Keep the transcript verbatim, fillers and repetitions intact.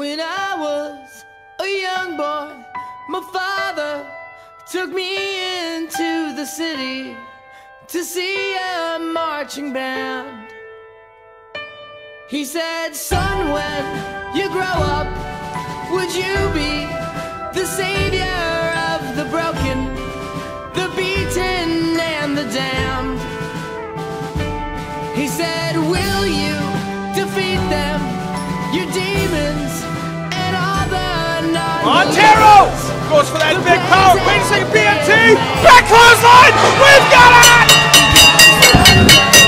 When I was a young boy, my father took me into the city to see a marching band. He said, "Son, when you grow up, would you be the savior of the broken, the beaten and the damned?" He said, "Will you defeat them, your demons and all the non-Montero goes for that big power, B M T, back close line, we've got it!